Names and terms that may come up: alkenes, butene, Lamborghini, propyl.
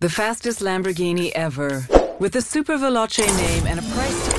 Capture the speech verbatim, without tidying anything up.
The fastest Lamborghini ever, with the SuperVeloce name and a price to